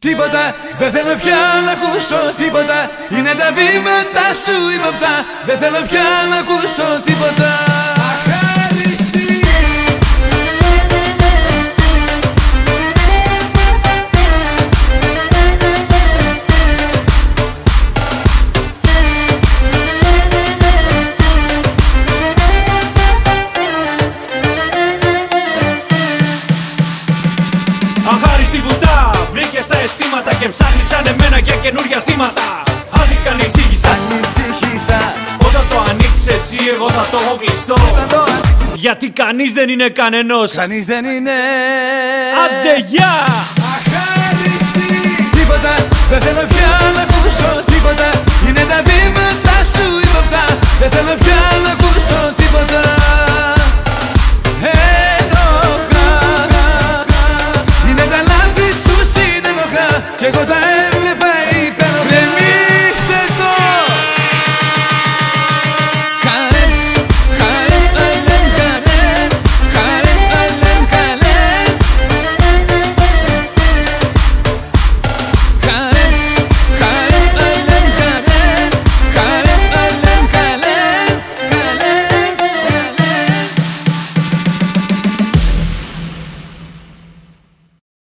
Τίποτα δεν θέλω πια να ακούσω, τίποτα. Είναι τα βήματα σου είμαι αυτά. Δεν θέλω πια να ακούσω τίποτα. Αχάριστη βουτά, βρήκε τα αισθήματα και ψάχνει σαν εμένα για καινούργια θύματα. Άδικα ανησύχησα, όταν το ανοίξεις εσύ, εγώ θα το έχω κλειστό. Γιατί κανείς δεν είναι κανενός. Κανείς δεν είναι. Αντεγιά!